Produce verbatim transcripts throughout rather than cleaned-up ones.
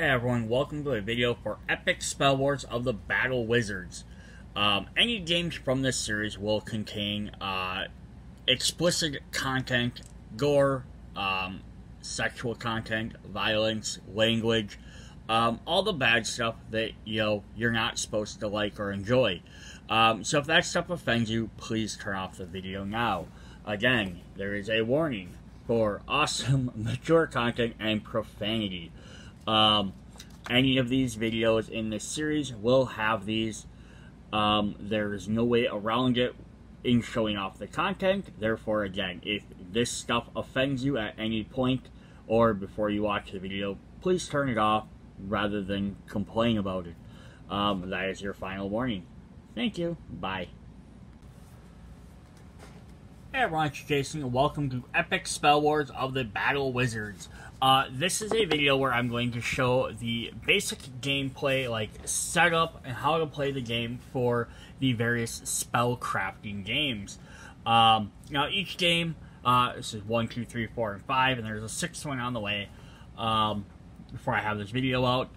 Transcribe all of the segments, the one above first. Hey everyone, welcome to a video for Epic Spell Wars of the Battle Wizards. Um, any games from this series will contain uh, explicit content, gore, um, sexual content, violence, language, um, all the bad stuff that, you know, you're not supposed to like or enjoy. Um, so if that stuff offends you, please turn off the video now. Again, there is a warning for awesome, mature content and profanity. Um, any of these videos in this series will have these. Um, there is no way around it in showing off the content. Therefore, again, if this stuff offends you at any point or before you watch the video, please turn it off rather than complain about it. Um, that is your final warning. Thank you. Bye. Hey everyone, it's Jason, and welcome to Epic Spell Wars of the Battle Wizards. Uh, this is a video where I'm going to show the basic gameplay, like setup, and how to play the game for the various spell crafting games. Um, now each game, uh, this is one, two, three, four, and five, and there's a sixth one on the way, um, before I have this video out.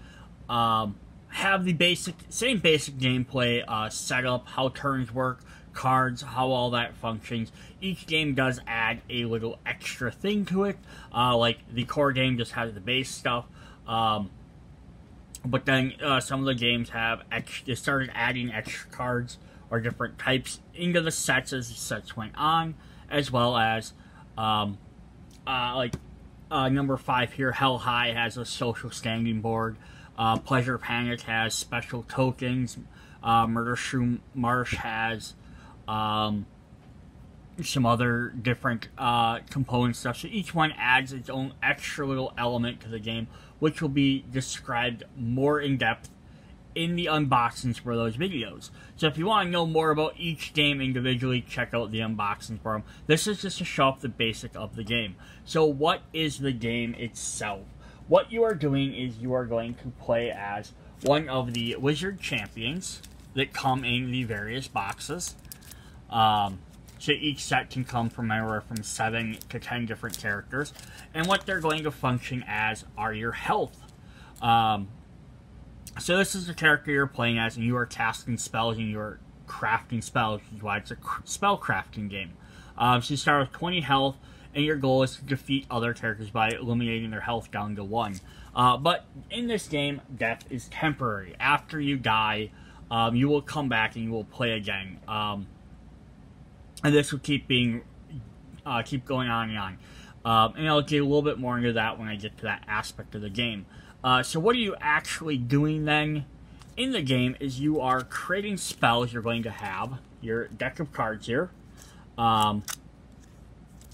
Um, have the basic, same basic gameplay, uh, setup, how turns work, cards, how all that functions. Each game does add a little extra thing to it. Uh, like the core game just has the base stuff, um, but then uh, some of the games have ex they started adding extra cards or different types into the sets as the sets went on, as well as um, uh, like uh, number five here, Hell High has a social standing board. Uh, Pleasure Panic has special tokens. Uh, Murdershroom Marsh has um some other different uh component stuff, so each one adds its own extra little element to the game, which will be described more in depth in the unboxings for those videos. So if you want to know more about each game individually, check out the unboxings for them. This is just to show off the basic of the game. So what is the game itself? What you are doing is you are going to play as one of the wizard champions that come in the various boxes. Um, so each set can come from anywhere from seven to ten different characters, and what they're going to function as are your health. Um, so this is the character you're playing as, and you are casting spells and you are crafting spells, which is why it's a spell crafting game. Um, so you start with twenty health, and your goal is to defeat other characters by eliminating their health down to one. Uh, but in this game, death is temporary. After you die, um, you will come back and you will play again. Um, And this will keep being, uh, keep going on and on. Um, and I'll get a little bit more into that when I get to that aspect of the game. Uh, so what are you actually doing then in the game is you are creating spells. You're going to have your deck of cards here. Um,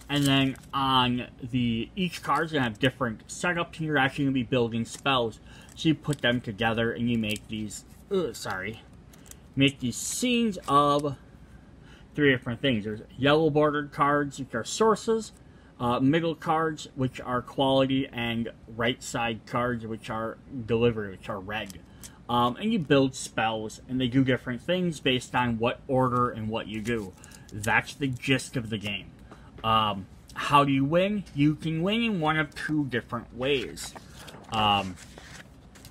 and then on the, each card's going to have different setups, and you're actually going to be building spells. So you put them together and you make these, ugh, sorry, make these scenes of three different things. There's yellow bordered cards, which are sources, uh, middle cards, which are quality, and right side cards, which are delivery, which are red. Um, and you build spells, and they do different things based on what order and what you do. That's the gist of the game. Um, how do you win? You can win in one of two different ways. Um,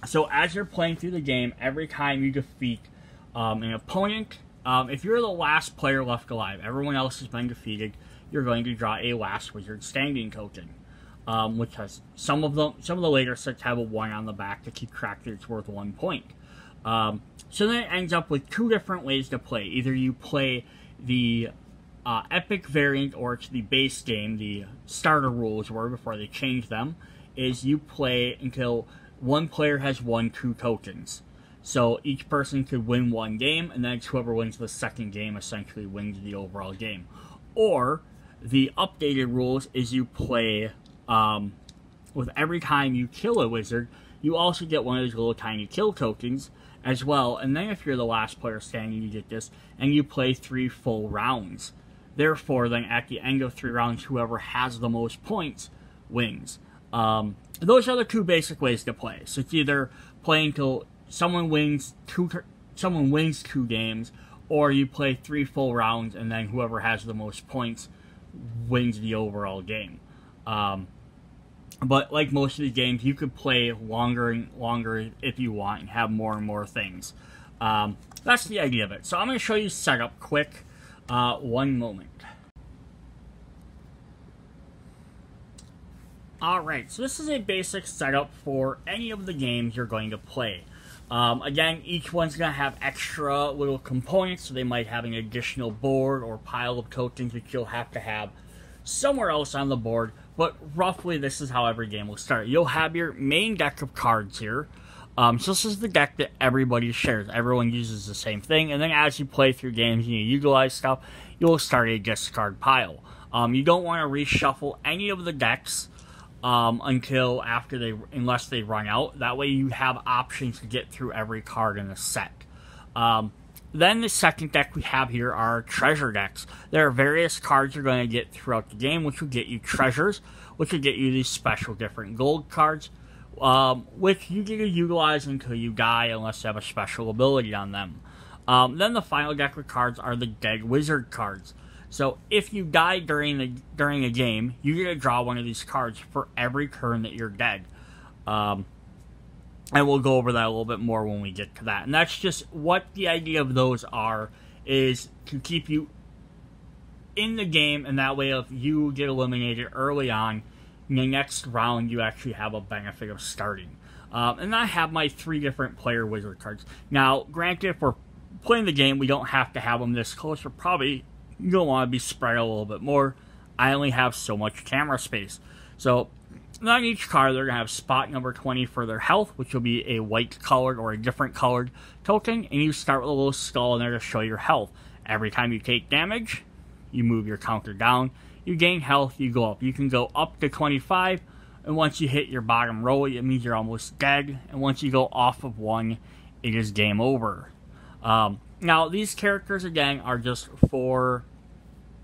so as you're playing through the game, every time you defeat um, an opponent, Um, if you're the last player left alive, everyone else has been defeated, you're going to draw a last wizard standing token, um, which has some of the some of the later sets have a one on the back to keep track that it's worth one point. Um, so then it ends up with two different ways to play. Either you play the uh, epic variant, or it's the base game, the starter rules were before they changed them, is you play until one player has won two tokens. So each person could win one game, and then whoever wins the second game essentially wins the overall game. Or the updated rules is you play um, with every time you kill a wizard, you also get one of those little tiny kill tokens as well. And then if you're the last player standing, you get this, and you play three full rounds. Therefore, then at the end of three rounds, whoever has the most points wins. Um, those are the two basic ways to play. So it's either playing till Someone wins two. Someone wins two games, or you play three full rounds, and then whoever has the most points wins the overall game. Um, But like most of these games, you could play longer and longer if you want and have more and more things. Um, that's the idea of it. So I'm going to show you setup quick. Uh, one moment. Alright, so this is a basic setup for any of the games you're going to play. Um, again, each one's going to have extra little components, so they might have an additional board or pile of tokens that you'll have to have somewhere else on the board, but roughly this is how every game will start. You'll have your main deck of cards here. Um, so this is the deck that everybody shares. Everyone uses the same thing, and then as you play through games and you utilize stuff, you'll start a discard pile. Um, you don't want to reshuffle any of the decks um, until after they, unless they run out. That way you have options to get through every card in the set. Um, Then the second deck we have here are treasure decks. There are various cards you're going to get throughout the game, which will get you treasures, which will get you these special different gold cards, um, which you get to utilize until you die unless you have a special ability on them. Um, then the final deck of cards are the dead wizard cards. So if you die during the during a game, you get to draw one of these cards for every turn that you're dead. Um, And we'll go over that a little bit more when we get to that. And that's just what the idea of those are, is to keep you in the game, and that way if you get eliminated early on, in the next round you actually have a benefit of starting. Um, and I have my three different player wizard cards. Now, granted, if we're playing the game, we don't have to have them this close. We're probably going to want to be spread a little bit more. I only have so much camera space. So and on each card, they're going to have spot number twenty for their health, which will be a white colored or a different colored token. And you start with a little skull in there to show your health. Every time you take damage, you move your counter down. You gain health, you go up. You can go up to twenty-five, and once you hit your bottom row, it means you're almost dead. And once you go off of one, it is game over. Um, now, these characters, again, are just for...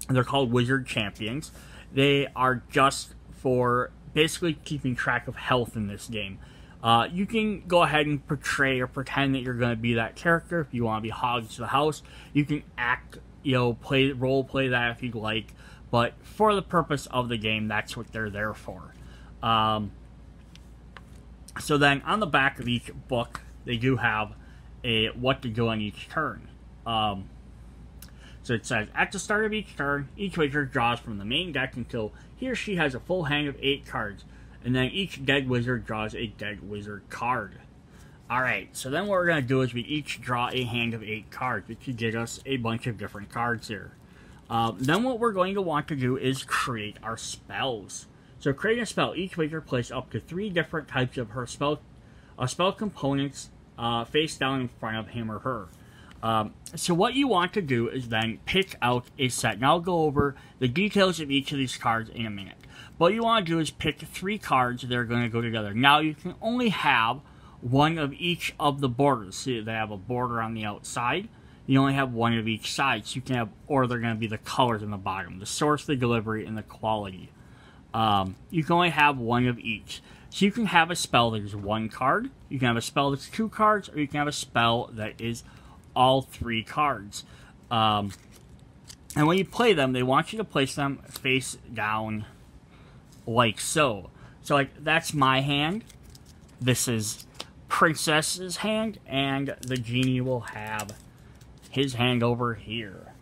They're called Wizard Champions. They are just for... basically keeping track of health in this game. Uh, you can go ahead and portray or pretend that you're going to be that character if you want to be hogs to the house. You can act, you know, play role play that if you'd like, but for the purpose of the game, that's what they're there for. Um, so then on the back of each book, they do have a what to do on each turn. Um, So it says, at the start of each turn, each wizard draws from the main deck until he or she has a full hand of eight cards. And then each dead wizard draws a dead wizard card. Alright, so then what we're going to do is we each draw a hand of eight cards, which should get us a bunch of different cards here. Um, then what we're going to want to do is create our spells. So create a spell. Each wizard places up to three different types of her spell, uh, spell components uh, face down in front of him or her. Um, so what you want to do is then pick out a set. And I'll go over the details of each of these cards in a minute. What you want to do is pick three cards that are going to go together. Now you can only have one of each of the borders. See, they have a border on the outside. You only have one of each side. So you can have, or they're going to be the colors in the bottom. The source, the delivery, and the quality. Um, you can only have one of each. So you can have a spell that is one card. You can have a spell that's two cards. Or you can have a spell that is all three cards. Um, and when you play them, they want you to place them face down like so. So like that's my hand, this is Princess's hand, and the genie will have his hand over here.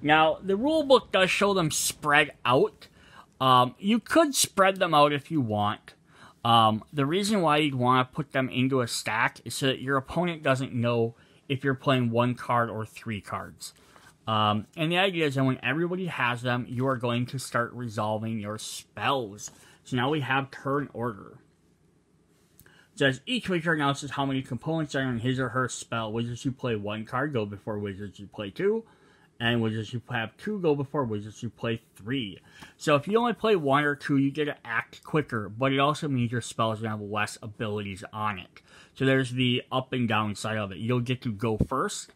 Now the rule book does show them spread out. Um, you could spread them out if you want. Um, the reason why you'd want to put them into a stack is so that your opponent doesn't know if you're playing one card or three cards. Um, and the idea is that when everybody has them, you are going to start resolving your spells. So now we have turn order. It says each wizard announces how many components are in his or her spell. Wizards who play one card go before wizards who play two. And wizards who have two go before wizards who play three. So if you only play one or two, you get to act quicker. But it also means your spell is going to have less abilities on it. So there's the up and down side of it. You'll get to go first,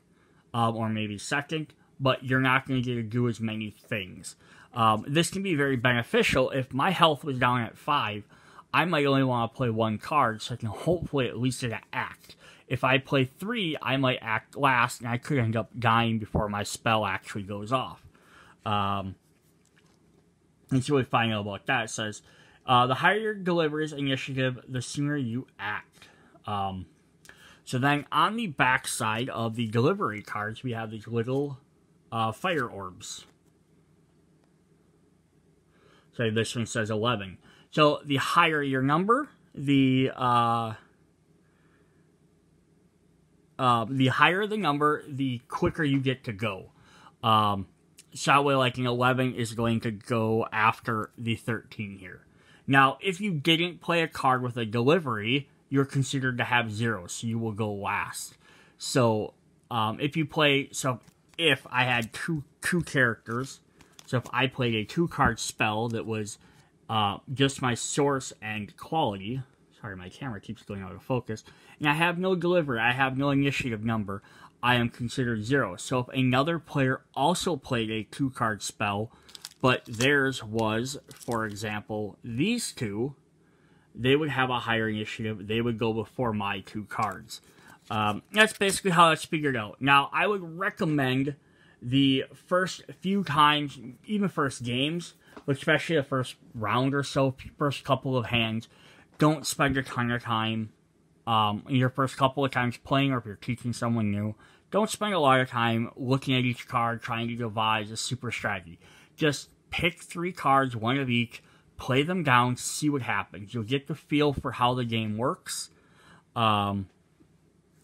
um, or maybe second. But you're not going to get to do as many things. Um, this can be very beneficial. If my health was down at five, I might only want to play one card. So I can hopefully at least get to act. If I play three, I might act last, and I could end up dying before my spell actually goes off. Um, and so we find out about that. It says, Uh, the higher your delivery's initiative, the sooner you act. Um, so then on the back side of the delivery cards, we have these little uh, fire orbs. So this one says eleven. So the higher your number, the uh, uh, the higher the number, the quicker you get to go. Um, so that way, like an eleven is going to go after the thirteen here. Now, if you didn't play a card with a delivery, you're considered to have zero, so you will go last. So um, if you play, so if I had two two characters, so if I played a two card spell that was Uh, just my source and quality. Sorry, my camera keeps going out of focus. And I have no delivery. I have no initiative number. I am considered zero. So if another player also played a two-card spell, but theirs was, for example, these two, they would have a higher initiative. They would go before my two cards. Um, that's basically how it's figured out. Now, I would recommend the first few times, even first games, especially the first round or so, first couple of hands, don't spend your ton of time, um, your first couple of times playing, or if you're teaching someone new, don't spend a lot of time looking at each card, trying to devise a super strategy. Just pick three cards, one of each, play them down, see what happens. You'll get the feel for how the game works. Um,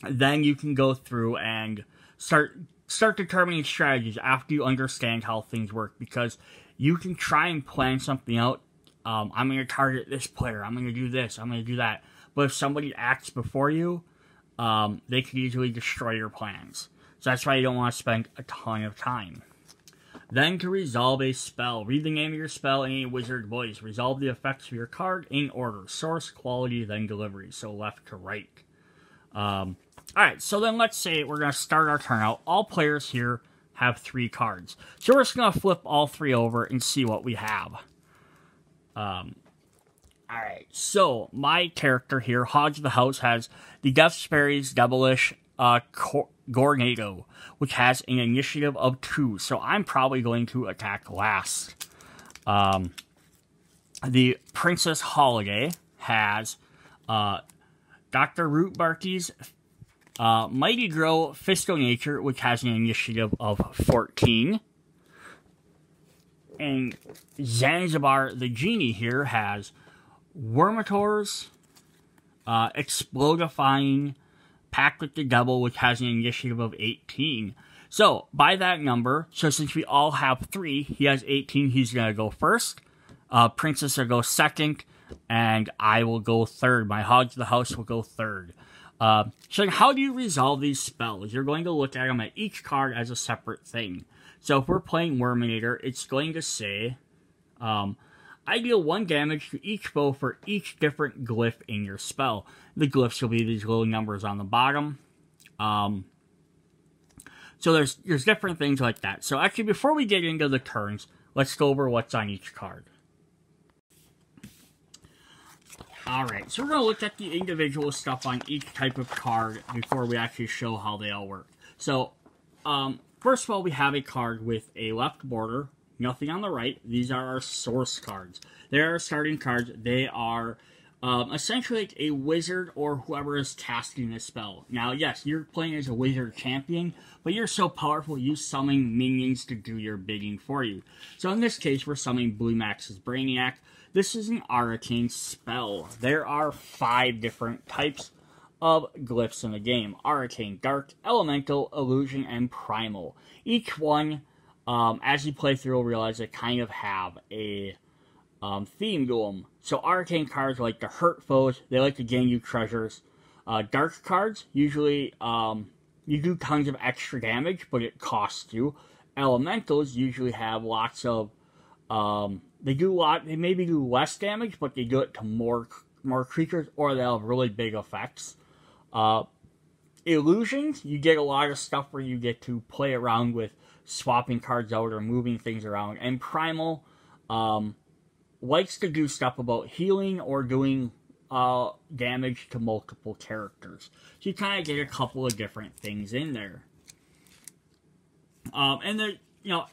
then you can go through and start, start determining strategies after you understand how things work, because you can try and plan something out. Um, I'm going to target this player. I'm going to do this. I'm going to do that. But if somebody acts before you, um, they can easily destroy your plans. So that's why you don't want to spend a ton of time. Then to resolve a spell. Read the name of your spell in a wizard voice. Resolve the effects of your card in order. Source, quality, then delivery. So left to right. Um, Alright, so then let's say we're going to start our turn out. All players here have three cards. So we're just going to flip all three over and see what we have. Um, Alright, so my character here, Hodge of the House, has the Death Sparrow's Devilish uh, Gornado, which has an initiative of two. So I'm probably going to attack last. Um, the Princess Holiday has uh, Doctor Rootbarky's Uh, Mighty Grow Fisco Nature, which has an initiative of fourteen. And Zanzibar the Genie here has Wormator's uh, Explodifying Pact with the Devil, which has an initiative of eighteen. So, by that number, so since we all have three, he has eighteen, he's going to go first. Uh, Princess will go second, and I will go third. My Hodge of the House will go third. Uh, so how do you resolve these spells? You're going to look at them at each card as a separate thing. So if we're playing Worminator, it's going to say, um, I deal one damage to each foe for each different glyph in your spell. The glyphs will be these little numbers on the bottom. Um, so there's, there's different things like that. So actually, before we get into the turns, let's go over what's on each card. Alright, so we're going to look at the individual stuff on each type of card before we actually show how they all work. So, um, first of all, we have a card with a left border, nothing on the right. These are our source cards. They are our starting cards. They are um, essentially a wizard or whoever is casting this spell. Now, yes, you're playing as a wizard champion, but you're so powerful you summon minions to do your bidding for you. So in this case, we're summoning Bluemax's Brainiac. This is an arcane spell. There are five different types of glyphs in the game. Arcane, Dark, Elemental, Illusion, and Primal. Each one, um, as you play through, you'll realize they kind of have a um, theme to them. So arcane cards like to hurt foes. They like to gain you treasures. Uh, dark cards, usually um, you do tons of extra damage, but it costs you. Elementals usually have lots of... Um, They do a lot, they maybe do less damage, but they do it to more more creatures, or they'll have really big effects. Uh, illusions, you get a lot of stuff where you get to play around with swapping cards out or moving things around. And Primal um, likes to do stuff about healing or doing uh, damage to multiple characters. So you kind of get a couple of different things in there. Um, and there, you know...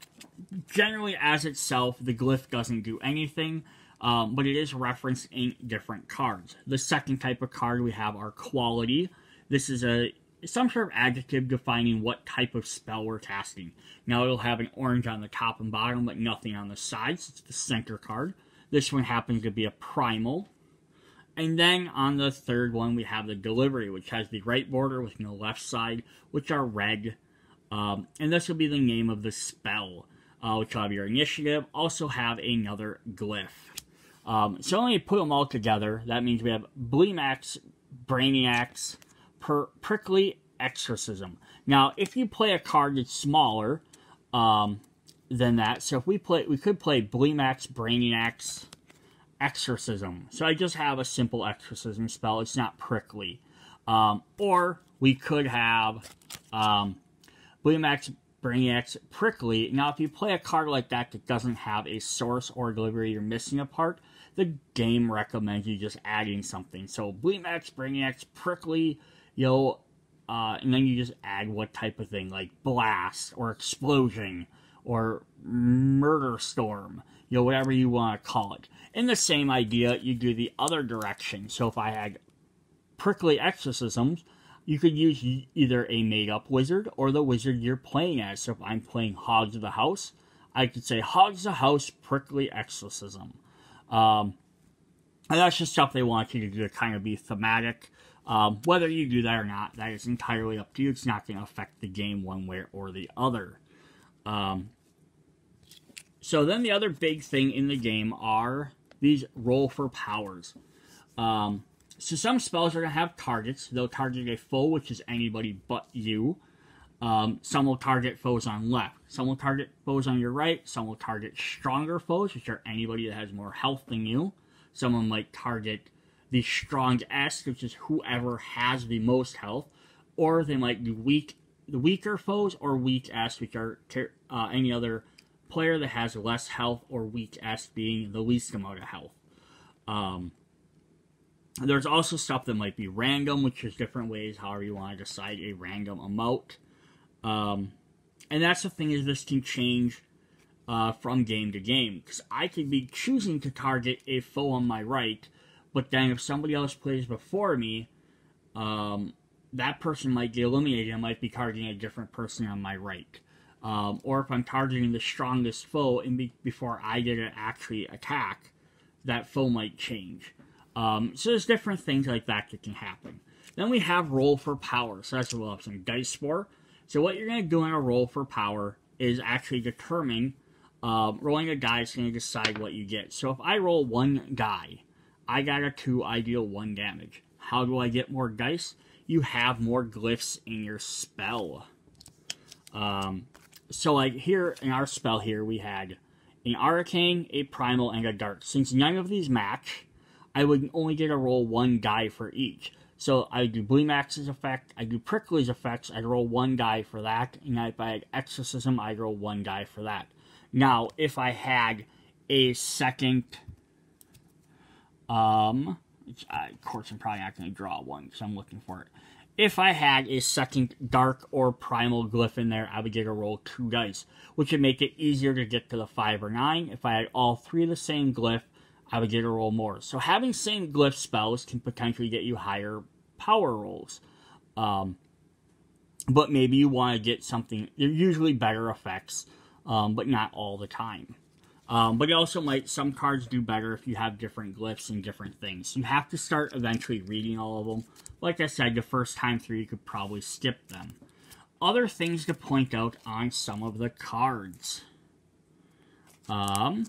Generally, as itself, the glyph doesn't do anything. um, but it is referenced in different cards. The second type of card we have are quality. This is a some sort of adjective defining what type of spell we're casting. Now it'll have an orange on the top and bottom, but nothing on the sides. It's the center card. This one happens to be a primal. And then on the third one, we have the delivery, which has the right border with no left side, which are red. Um, and this will be the name of the spell, uh, which will have your initiative. Also have another glyph. Um, so when we put them all together, that means we have Bleemax, Brainiacs, Per Prickly Exorcism. Now, if you play a card that's smaller um, than that, so if we play, we could play Bleemax, Brainiacs, Exorcism. So I just have a simple exorcism spell. It's not prickly. Um, or we could have um, Bleemax, Brainiacs, Prickly. Now, if you play a card like that that doesn't have a source or delivery, you're missing a part. The game recommends you just adding something. So Bleemax, Brainiacs, Prickly. You'll, uh, and then you just add what type of thing, like blast, or explosion, or murder storm, you know, whatever you want to call it. And the same idea, you do the other direction. So if I had prickly exorcisms, you could use either a made-up wizard, or the wizard you're playing as. So if I'm playing Hogs of the House, I could say Hogs of the House, Prickly Exorcism. Um, and that's just stuff they want you to do to kind of be thematic. Um, whether you do that or not, that is entirely up to you. It's not going to affect the game one way or the other. Um, so then the other big thing in the game are these roll for powers. Um, so some spells are going to have targets. They'll target a foe, which is anybody but you. Um, some will target foes on left. Some will target foes on your right. Some will target stronger foes, which are anybody that has more health than you. Someone might target the strongest, which is whoever has the most health, or they might do weak, the weaker foes, or weak-est, which are uh, any other player that has less health, or weak-est being the least amount of health. Um, there's also stuff that might be random, which is different ways, however you want to decide a random amount. Um, and that's the thing, is this can change uh, from game to game, because I could be choosing to target a foe on my right, but then if somebody else plays before me, um, that person might get eliminated. I might be targeting a different person on my right. Um, or if I'm targeting the strongest foe, and be before I get to actually attack, that foe might change. Um, so there's different things like that that can happen. Then we have roll for power. So that's what we'll have some dice for. So what you're going to do in a roll for power is actually determine, um, rolling a die is going to decide what you get. So if I roll one die, I got a two, I deal one damage. How do I get more dice? You have more glyphs in your spell. Um, so like here, in our spell here, we had an arcane, a primal, and a dark. Since none of these match, I would only get to roll one die for each. So I do Bleemax's effect, I do Prickly's effects, I roll one die for that, and if I had exorcism, I roll one die for that. Now, if I had a second... Um, I, of course, I'm probably not going to draw one because I'm looking for it. If I had a second dark or primal glyph in there, I would get to roll two dice, which would make it easier to get to the five or nine. If I had all three of the same glyph, I would get to roll more. So having same glyph spells can potentially get you higher power rolls. Um, but maybe you want to get something, they're usually better effects, um, but not all the time. Um, but it also might, some cards do better if you have different glyphs and different things. You have to start eventually reading all of them. Like I said, the first time through you could probably skip them. Other things to point out on some of the cards. Um,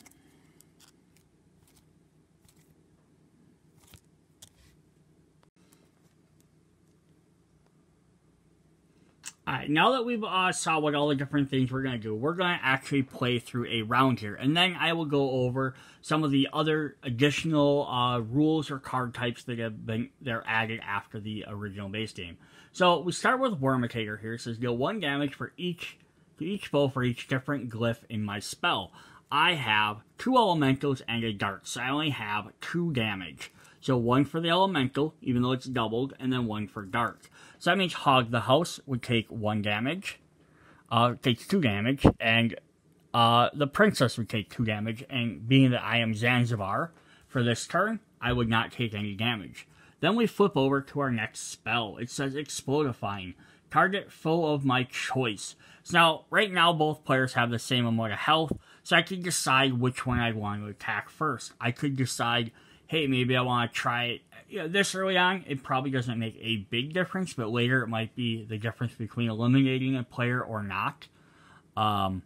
Alright, now that we've uh, saw what all the different things we're going to do, we're going to actually play through a round here. And then I will go over some of the other additional uh, rules or card types that have been they're added after the original base game. So we start with Wormitator here. It says, deal one damage for each, to each foe for each different glyph in my spell. I have two elementals and a dark, so I only have two damage. So one for the elemental, even though it's doubled, and then one for dark. So that means Hog the House would take one damage, uh, takes two damage, and Uh, the princess would take two damage, and being that I am Zanzibar, for this turn, I would not take any damage. Then we flip over to our next spell. It says Explodifying. Target foe of my choice. So now, right now, both players have the same amount of health, so I can decide which one I want to attack first. I could decide, hey, maybe I want to try it, you know, this early on. It probably doesn't make a big difference, but later it might be the difference between eliminating a player or not. Um,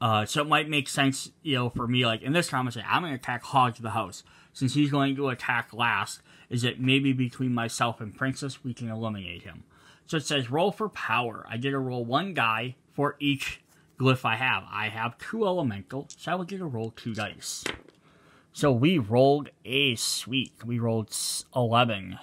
uh, so it might make sense, you know, for me, like, in this time, I say, I'm going to attack Hodge the House. Since he's going to attack last, is that maybe between myself and Princess, we can eliminate him. So it says, roll for power. I get to roll one die for each glyph I have. I have two elemental, so I will get to roll two dice. So we rolled a sweet. We rolled eleven.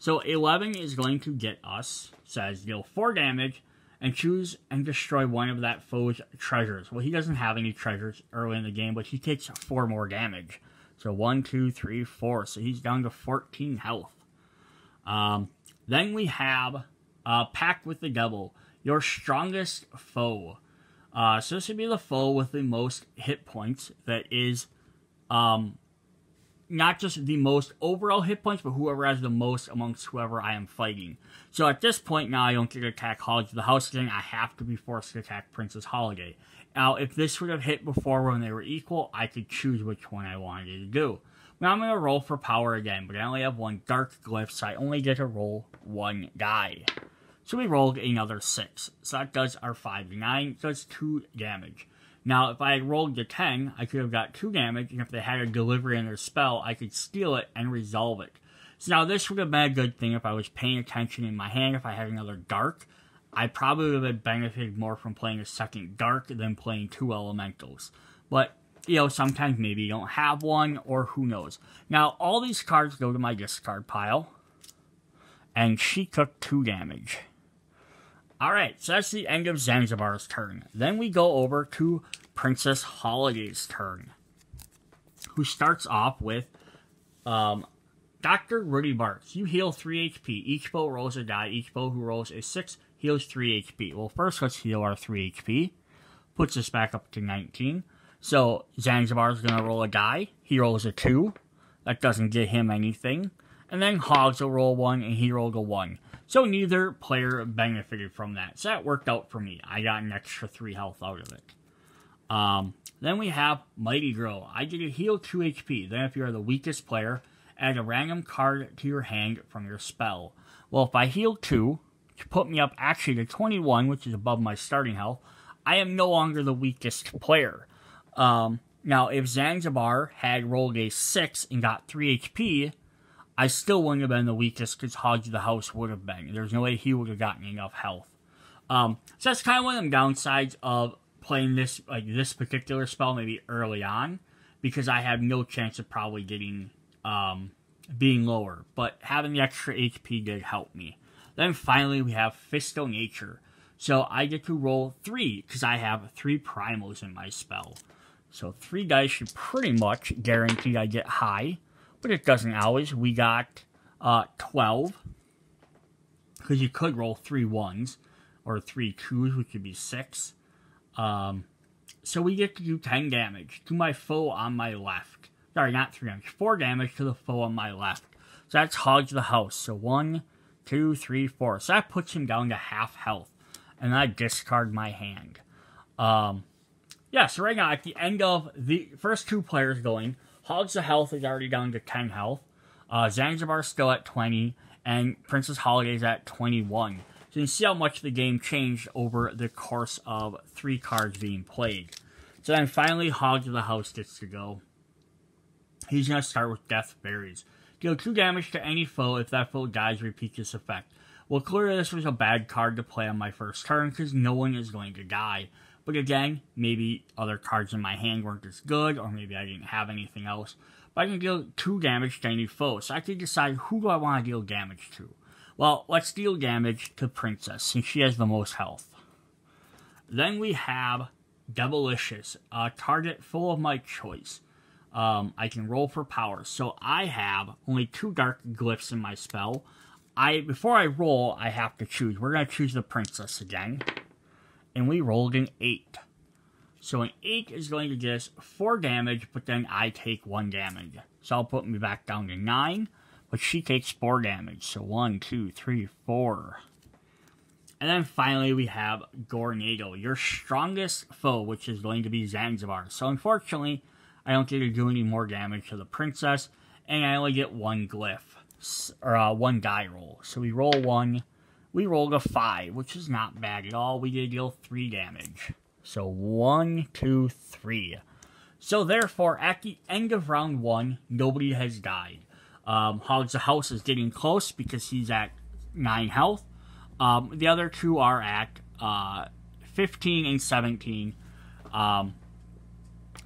So eleven is going to get us, says, deal four damage, and choose and destroy one of that foe's treasures. Well, he doesn't have any treasures early in the game, but he takes four more damage. So one, two, three, four. So he's down to fourteen health. Um, then we have uh, Pact with the Devil, your strongest foe. Uh, so this would be the foe with the most hit points. That is um, not just the most overall hit points, but whoever has the most amongst whoever I am fighting. So at this point now, I don't get to attack Holiday the House again. I have to be forced to attack Princess Holiday. Now, if this would have hit before when they were equal, I could choose which one I wanted to do. Now I'm going to roll for power again, but I only have one dark glyph, so I only get to roll one die. So we rolled another six. So that does our five to nine, so it's two damage. Now, if I had rolled the ten, I could have got two damage, and if they had a delivery in their spell, I could steal it and resolve it. So now this would have been a good thing if I was paying attention in my hand, if I had another dark. I probably would have benefited more from playing a second dark than playing two elementals. But, you know, sometimes maybe you don't have one, or who knows. Now, all these cards go to my discard pile. And she took two damage. Alright, so that's the end of Zanzibar's turn. Then we go over to Princess Holiday's turn, who starts off with um, Doctor Rudy Bartz. You heal three H P. Each bow rolls a die. Each bow who rolls a six heals three H P. Well, first let's heal our three H P. Puts us back up to nineteen. So Zanzibar's going to roll a die. He rolls a two. That doesn't get him anything. And then Hogs will roll one, and he rolled a one. So neither player benefited from that. So that worked out for me. I got an extra three health out of it. Um, then we have Mighty Girl. I get to heal two H P. Then if you are the weakest player, add a random card to your hand from your spell. Well, if I heal two, to put me up actually to twenty-one, which is above my starting health, I am no longer the weakest player. Um, now, if Zanzibar had rolled a six and got three H P, I still wouldn't have been the weakest because Hodge the House would have been. There's no way he would have gotten enough health. Um, so that's kind of one of the downsides of playing this, like this particular spell maybe early on, because I have no chance of probably getting um, being lower. But having the extra H P did help me. Then finally we have Fist of Nature. So I get to roll three because I have three primals in my spell. So three dice should pretty much guarantee I get high. But it doesn't always. We got uh, twelve. Because you could roll three ones. Or three twos, which would be six. Um, so we get to do ten damage to my foe on my left. Sorry, not three damage. four damage to the foe on my left. So that's Hodge the House. So one, two, three, four. So that puts him down to half health. And I discard my hand. Um, yeah, so right now at the end of the first two players going, Hogs the Health is already down to ten health. Uh, Zanzibar's still at twenty. And Princess Holiday's at twenty-one. So you see how much the game changed over the course of three cards being played. So then finally, Hogs of the House gets to go. He's going to start with Death Berries. Deal two damage to any foe. If that foe dies, repeat this effect. Well, clearly this was a bad card to play on my first turn because no one is going to die. But again, maybe other cards in my hand weren't as good, or maybe I didn't have anything else. But I can deal two damage to any foe, so I can decide who do I want to deal damage to. Well, let's deal damage to Princess, since she has the most health. Then we have Devilicious, a target foe of my choice. Um, I can roll for power, so I have only two dark glyphs in my spell. I before I roll, I have to choose. We're going to choose the Princess again. And we rolled an eight. So an eight is going to just four damage, but then I take one damage. So I'll put me back down to nine, but she takes four damage. So one, two, three, four. And then finally we have Gornado, your strongest foe, which is going to be Zanzibar. So unfortunately, I don't get to do any more damage to the princess, and I only get one glyph, or uh, one die roll. So we roll one, we rolled a five, which is not bad at all. We did deal three damage. So one, two, three. So therefore, at the end of round one, nobody has died. Um, Hogs the House is getting close because he's at nine health. Um, the other two are at uh, fifteen and seventeen. Um,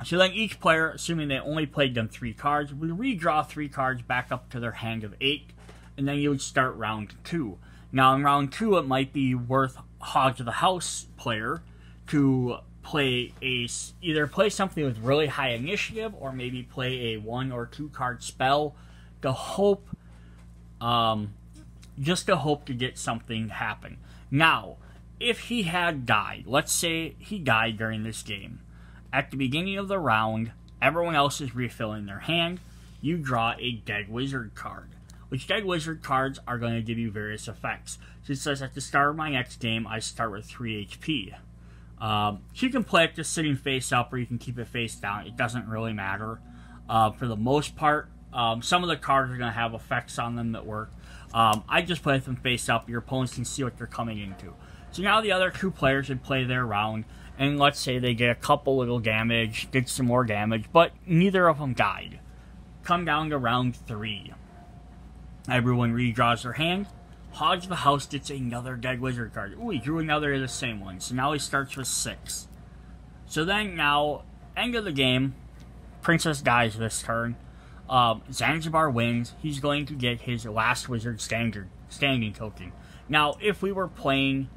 so then each player, assuming they only played them three cards, would redraw three cards back up to their hand of eight, and then you would start round two. Now in round two, it might be worth Hogs of the House player to play a either play something with really high initiative, or maybe play a one or two card spell to hope. Um, Just to hope to get something happen. Now, if he had died, let's say he died during this game. At the beginning of the round, everyone else is refilling their hand. You draw a Dead Wizard card, which Dead Wizard cards are going to give you various effects. So it says at the start of my next game, I start with three H P. Um, so you can play it just sitting face up, or you can keep it face down. It doesn't really matter uh, for the most part. Um, some of the cards are going to have effects on them that work. Um, I just play them face up. Your opponents can see what they're coming into. So now the other two players would play their round. And let's say they get a couple little damage, did some more damage, but neither of them died. Come down to round three. Everyone redraws their hand. Hogs the House gets another Dead Wizard card. Ooh, he drew another of the same one. So now he starts with six. So then now, end of the game, Princess dies this turn. Um, Zanzibar wins. He's going to get his last wizard standard standing token. Now, if we were playing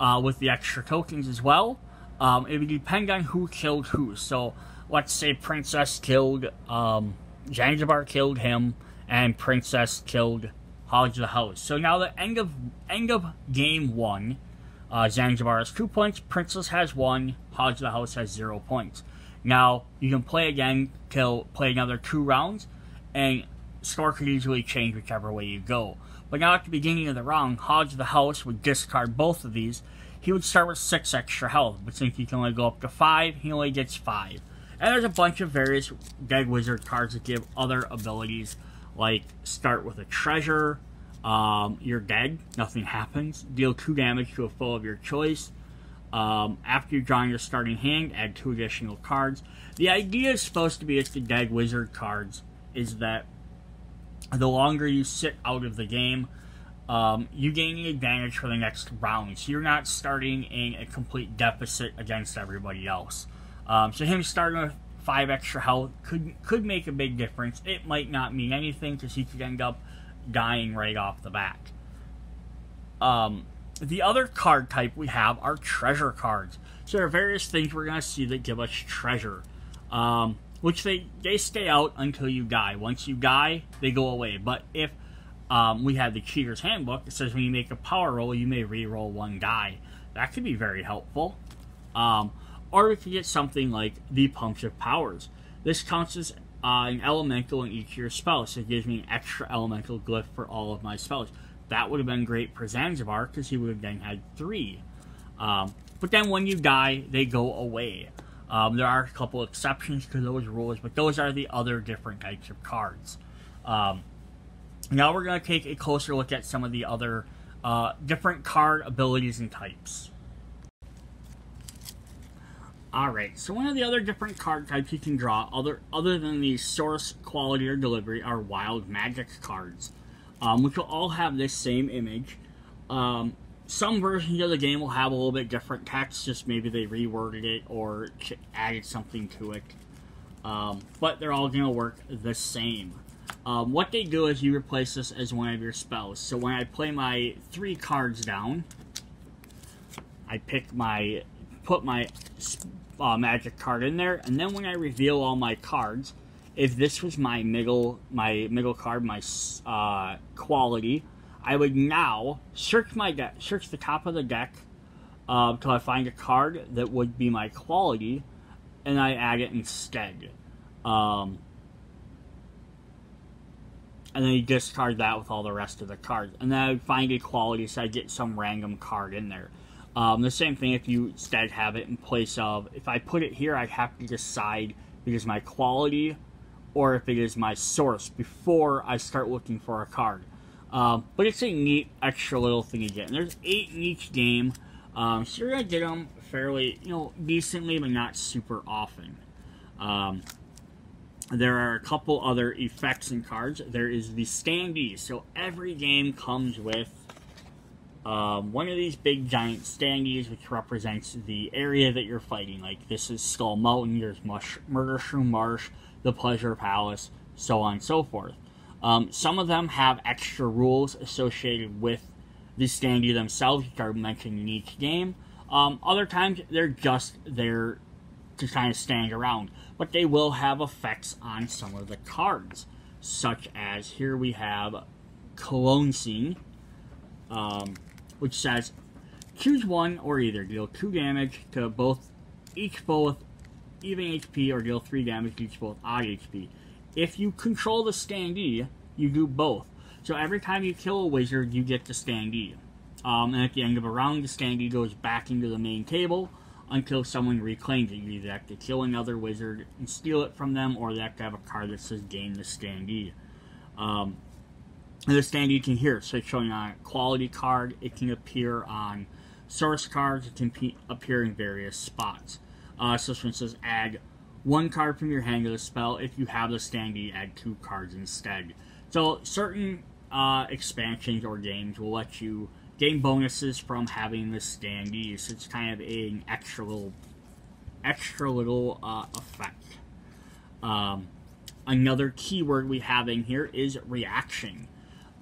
uh, with the extra tokens as well, um, it would depend on who killed who. So, let's say Princess killed, um, Zanzibar killed him, and Princess killed Hogs the House. So now the end of end of game one, uh, Zanzibar has two points, Princess has one, Hogs the House has zero points. Now, you can play again, till play another two rounds, and score could easily change whichever way you go. But now at the beginning of the round, Hogs the House would discard both of these. He would start with six extra health, but since he can only go up to five, he only gets five. And there's a bunch of various Dead Wizard cards that give other abilities, like start with a treasure, um, you're dead, nothing happens, deal two damage to a foe of your choice. Um, after you draw your starting hand, add two additional cards. The idea is supposed to be it's the Dead Wizard cards, is that the longer you sit out of the game, um, you gain the advantage for the next round. So you're not starting in a complete deficit against everybody else. Um, so him starting with five extra health could, could make a big difference. It might not mean anything because he could end up dying right off the bat. Um... The other card type we have are treasure cards. So there are various things we're going to see that give us treasure. Um, which they, they stay out until you die. Once you die, they go away. But if um, we have the Cheater's Handbook, it says when you make a power roll, you may re-roll one die. That could be very helpful. Um, or we could get something like the Pumps of Powers. This counts as uh, an elemental in each of your spells. So it gives me an extra elemental glyph for all of my spells. That would have been great for Zanzibar because he would have then had three. Um, but then when you die, they go away. Um, there are a couple exceptions to those rules, but those are the other different types of cards. Um, now we're going to take a closer look at some of the other uh, different card abilities and types. Alright, so one of the other different card types you can draw, other, other than the source, quality, or delivery, are wild magic cards. Um, which will all have this same image. Um, some versions of the game will have a little bit different text, just maybe they reworded it or added something to it. Um, but they're all going to work the same. Um, what they do is you replace this as one of your spells. So when I play my three cards down, I pick my, put my uh, magic card in there, and then when I reveal all my cards, if this was my middle, my middle card, my uh, quality, I would now search my deck, search the top of the deck uh, till I find a card that would be my quality, and I add it instead. Um, and then you discard that with all the rest of the cards. And then I would find a quality, so I get some random card in there. Um, the same thing if you instead have it in place of, if I put it here, I have to decide if it is my quality or if it is my source before I start looking for a card. Um, but it's a neat extra little thing you get. And there's eight in each game, um, so you're going to get them fairly, you know, decently, but not super often. Um, there are a couple other effects and cards. There is the standee. So every game comes with um, one of these big giant standees, which represents the area that you're fighting. Like, this is Skull Mountain, there's Murdershroom Marsh, the Pleasure Palace, so on and so forth. Um, some of them have extra rules associated with the standee themselves, which are mentioned in each game. Um, other times, they're just there to kind of stand around. But they will have effects on some of the cards, such as here we have Cologne Scene, um, which says, choose one or either. Deal two damage to both each foe with even H P, or deal three damage to each foe with odd H P. If you control the standee, you do both. So every time you kill a wizard, you get the standee. Um, and at the end of a round, the standee goes back into the main table until someone reclaims it. You either have to kill another wizard and steal it from them, or they have to have a card that says gain the standee. Um, and the standee can here, so it's showing on a quality card, it can appear on source cards, it can appear in various spots. Uh, so this one says add one card from your hand to the spell. If you have the standee, add two cards instead. So certain uh, expansions or games will let you gain bonuses from having the standee. So it's kind of an extra little, extra little uh, effect. Um, another keyword we have in here is reaction.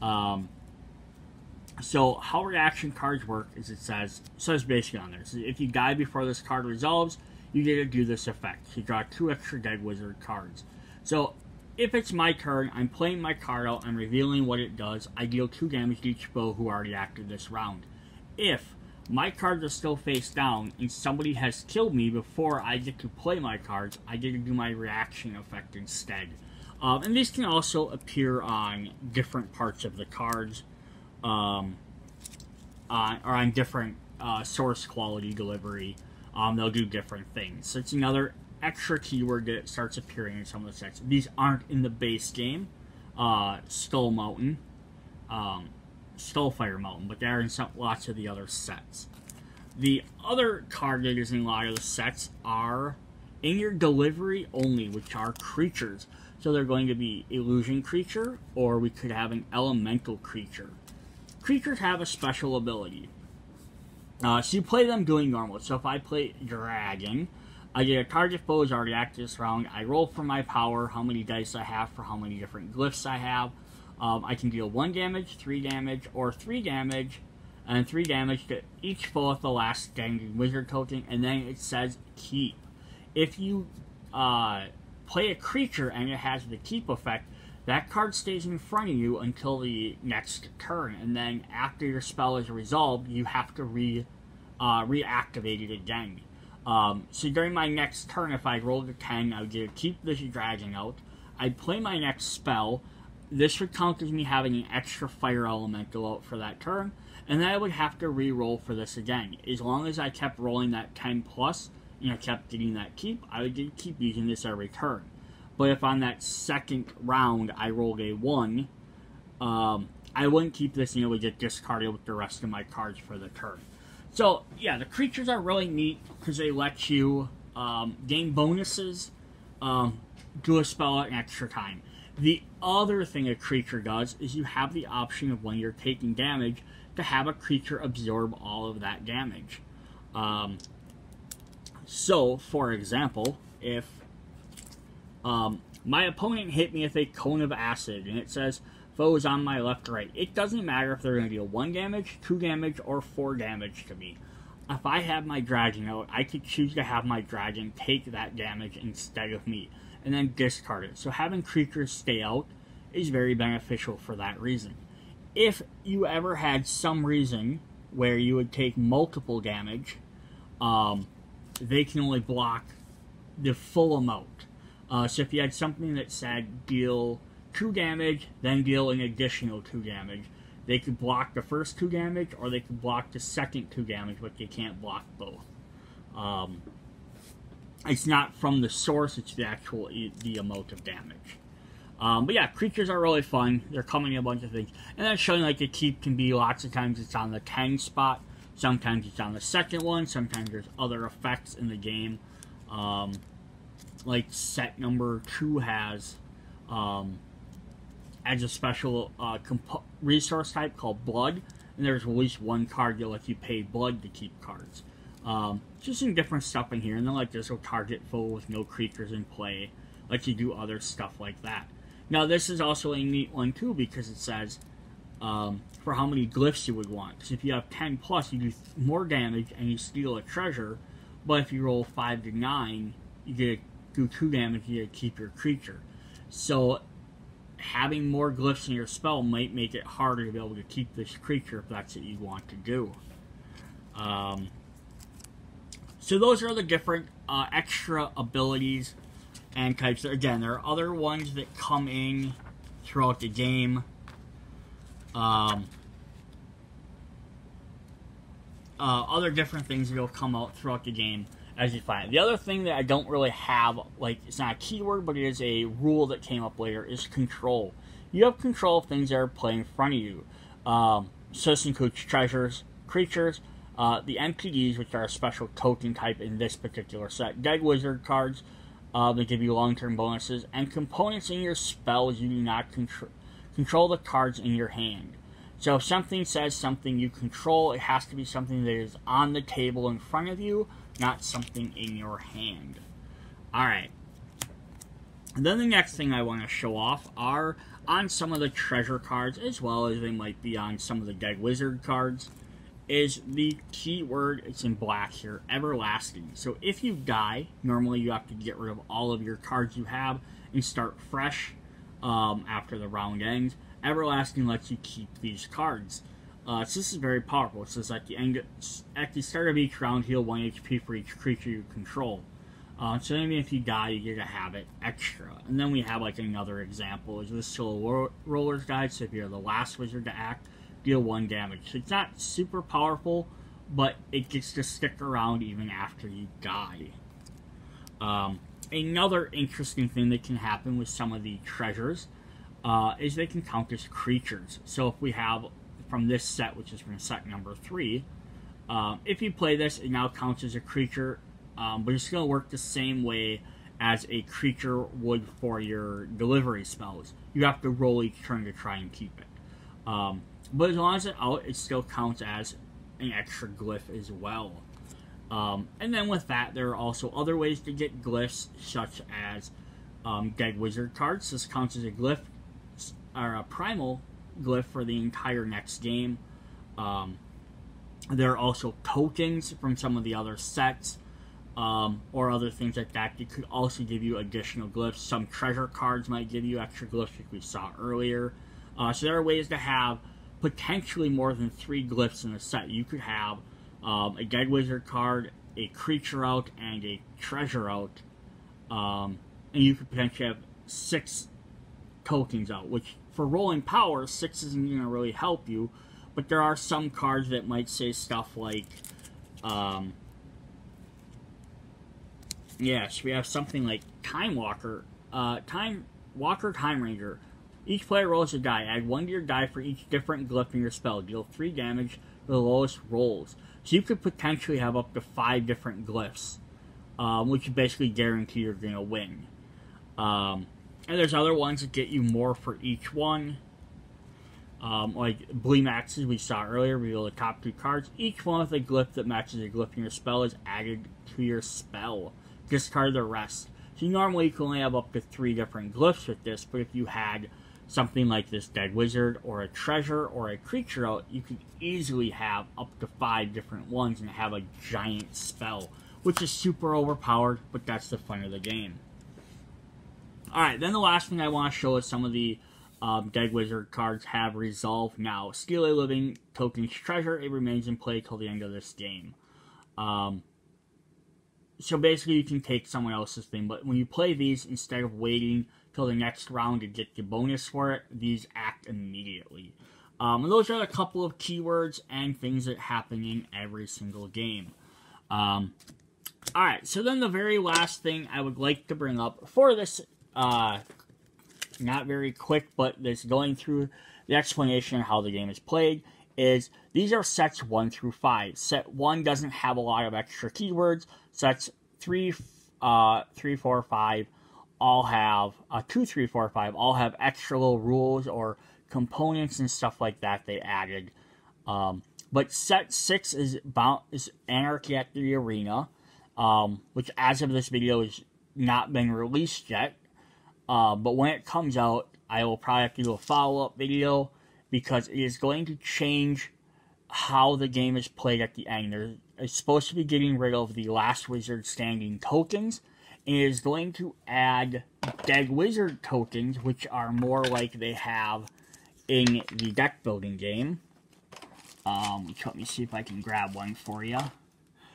Um, so how reaction cards work is it says says basically on there. So if you die before this card resolves, you get to do this effect. You draw two extra dead wizard cards. So, if it's my turn, I'm playing my card out, I'm revealing what it does, I deal two damage to each foe who already acted this round. If my cards are still face down, and somebody has killed me before I get to play my cards, I get to do my reaction effect instead. Um, and these can also appear on different parts of the cards, um, on, or on different uh, source quality delivery. Um, they'll do different things. So it's another extra keyword that starts appearing in some of the sets. These aren't in the base game, uh, Skull Mountain, um, Skullfyre Mountain, but they are in some, lots of the other sets. The other card that is in a lot of the sets are in your delivery only, which are creatures. So they're going to be illusion creature, or we could have an elemental creature. Creatures have a special ability. Uh, so you play them doing normal. So if I play Dragon, I get a target foe who's already active this round. I roll for my power, how many dice I have for how many different glyphs I have. Um, I can deal one damage, three damage, or three damage, and three damage to each foe with the last standing wizard token, and then it says keep. If you uh, play a creature and it has the keep effect, that card stays in front of you until the next turn, and then after your spell is resolved, you have to re, uh, reactivate it again. Um, so during my next turn, if I rolled a ten, I would get to keep this dragon out. I'd play my next spell. This would count as me having an extra fire elemental out for that turn, and then I would have to re-roll for this again. As long as I kept rolling that ten plus, and I kept getting that keep, I would get to keep using this every turn. But if on that second round I rolled a one, um, I wouldn't keep this and it would get discarded with the rest of my cards for the turn. So, yeah, the creatures are really neat because they let you um, gain bonuses, um, do a spell at an extra time. The other thing a creature does is you have the option of when you're taking damage to have a creature absorb all of that damage. Um, so, for example, if... Um, my opponent hit me with a cone of acid, and it says foes on my left or right. It doesn't matter if they're going to deal one damage, two damage, or four damage to me. If I have my dragon out, I could choose to have my dragon take that damage instead of me, and then discard it. So having creatures stay out is very beneficial for that reason. If you ever had some reason where you would take multiple damage, um, they can only block the full amount. Uh, so if you had something that said deal two damage, then deal an additional two damage, they could block the first two damage, or they could block the second two damage, but they can't block both. Um, it's not from the source, it's the actual the amount of damage. Um, but yeah, creatures are really fun. They're coming in a bunch of things. And that's showing like the keep can be lots of times it's on the ten spot. Sometimes it's on the second one. Sometimes there's other effects in the game. Um, like set number two has um, as a special uh, comp resource type called blood. And there's at least one card you'll let you pay blood to keep cards. Um, just some different stuff in here. And then like this will target foe with no creatures in play. Like you do other stuff like that. Now, this is also a neat one, too, because it says um, for how many glyphs you would want. Because if you have ten plus, you do more damage and you steal a treasure. But if you roll five to nine, you get to do two damage, you get to keep your creature. So, having more glyphs in your spell might make it harder to be able to keep this creature if that's what you want to do. Um, so, those are the different uh, extra abilities and types. Again, there are other ones that come in throughout the game. Um, uh, other different things that will come out throughout the game as you find it. The other thing that I don't really have, like, it's not a keyword, but it is a rule that came up later, is control. You have control of things that are playing in front of you. Um, so this includes treasures, creatures, uh, the N P Ds, which are a special token type in this particular set, dead wizard cards, Uh, they give you long-term bonuses, and components in your spells you do not contr control the cards in your hand. So if something says something you control, it has to be something that is on the table in front of you, not something in your hand. Alright. Then the next thing I want to show off are on some of the treasure cards, as well as they might be on some of the dead wizard cards, is the keyword, it's in black here, everlasting. So if you die, normally you have to get rid of all of your cards you have and start fresh um, after the round ends. Everlasting lets you keep these cards. Uh, so this is very powerful. It says at the end, at the start of each round, heal one H P for each creature you control. Uh, so even if you die, you get to have it extra. And then we have like another example. Is this still a roller's guide? So if you're the last wizard to act, deal one damage. So it's not super powerful, but it gets to stick around even after you die. Um, another interesting thing that can happen with some of the treasures uh, is they can count as creatures. So if we have from this set, which is from set number three, um, if you play this, it now counts as a creature, um, but it's going to work the same way as a creature would for your delivery spells. You have to roll each turn to try and keep it. Um, But as long as it's out, it still counts as an extra glyph as well. Um, and then with that, there are also other ways to get glyphs, such as um, dead wizard cards. This counts as a glyph, or a primal glyph for the entire next game. Um, there are also tokens from some of the other sets, um, or other things like that that could also give you additional glyphs. Some treasure cards might give you extra glyphs, like we saw earlier. Uh, so there are ways to have potentially more than three glyphs in a set. You could have um, a dead wizard card, a creature out, and a treasure out. Um, and you could potentially have six tokens out, which for rolling power, six isn't going to really help you. But there are some cards that might say stuff like, um, yeah, so we have something like Time Walker, uh, Time Walker, Time Ranger. Each player rolls a die. Add one to your die for each different glyph in your spell. Deal three damage to the lowest rolls. So you could potentially have up to five different glyphs, um, which you basically guarantee you're going to win. Um, and there's other ones that get you more for each one. Um, like Bleem Axes we saw earlier, reveal the top two cards. Each one with a glyph that matches a glyph in your spell is added to your spell. Discard the rest. So normally you can only have up to three different glyphs with this, but if you had something like this dead wizard or a treasure or a creature out, you could easily have up to five different ones and have a giant spell, which is super overpowered, but that's the fun of the game. Alright, then the last thing I want to show is some of the Um, dead wizard cards have resolve now. Steal a living token's treasure. It remains in play till the end of this game. Um, so basically you can take someone else's thing. But when you play these, instead of waiting till the next round to get the bonus for it, these act immediately. Um, and those are a couple of keywords and things that happen in every single game. Um, Alright, so then the very last thing I would like to bring up for this uh, not very quick, but this going through the explanation of how the game is played, is these are sets one through five. Set one doesn't have a lot of extra keywords. Sets three, uh, three, four, five all have, uh, two, three, four, five all have extra little rules or components and stuff like that they added. Um, but set six is, about, is Anarchy at the Arena, um, which as of this video has not been released yet. Uh, but when it comes out, I will probably have to do a follow-up video because it is going to change how the game is played at the end. They're, it's supposed to be getting rid of the last wizard standing tokens, and it is going to add dead wizard tokens, which are more like they have in the deck building game. Um, let me see if I can grab one for you.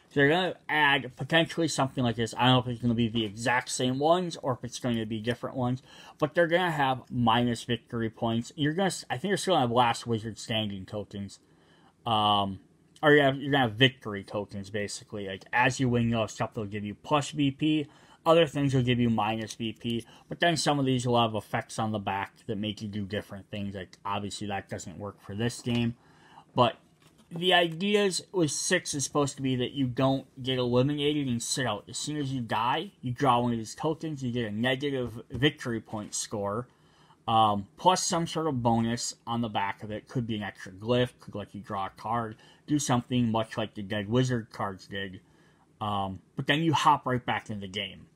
So they're going to add potentially something like this. I don't know if it's going to be the exact same ones or if it's going to be different ones. But they're going to have minus victory points. You're going to, I think you're still going to have last wizard standing tokens. Um, or you have, you're going to have victory tokens, basically. Like, as you win, you'll stuff, they'll give you plus V P. Other things will give you minus V P. But then some of these will have effects on the back that make you do different things. Like, obviously, that doesn't work for this game. But the idea with six is supposed to be that you don't get eliminated and sit out. As soon as you die, you draw one of these tokens, you get a negative victory point score, um, plus some sort of bonus on the back of it. Could be an extra glyph, could let you draw a card, do something much like the Dead Wizard cards did. Um, but then you hop right back in the game.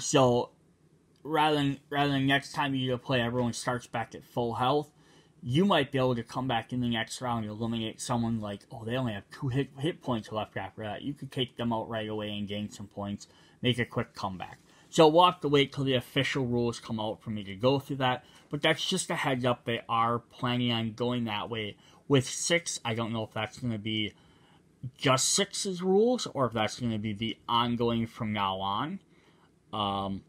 So, rather than, rather than next time you do a play, everyone starts back at full health. You might be able to come back in the next round and eliminate someone like, oh, they only have two hit, hit points left after that. You could take them out right away and gain some points, make a quick comeback. So we'll have to wait till the official rules come out for me to go through that. But that's just a heads up. They are planning on going that way. With six, I don't know if that's going to be just six's rules or if that's going to be the ongoing from now on. Um...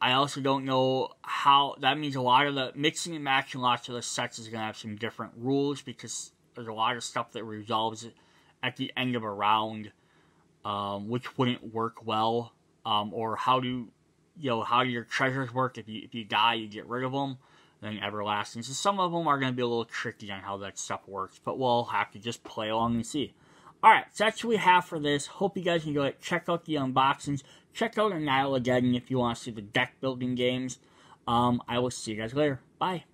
I also don't know how, that means a lot of the mixing and matching lots of the sets is going to have some different rules because there's a lot of stuff that resolves at the end of a round, um, which wouldn't work well, um, or how do, you know, how do your treasures work? If you, if you die, you get rid of them, then everlasting. So some of them are going to be a little tricky on how that stuff works, but we'll have to just play along and see. Alright, so that's what we have for this. Hope you guys enjoy it. Check out the unboxings. Check out Annihilageddon if you want to see the deck building games. Um, I will see you guys later. Bye.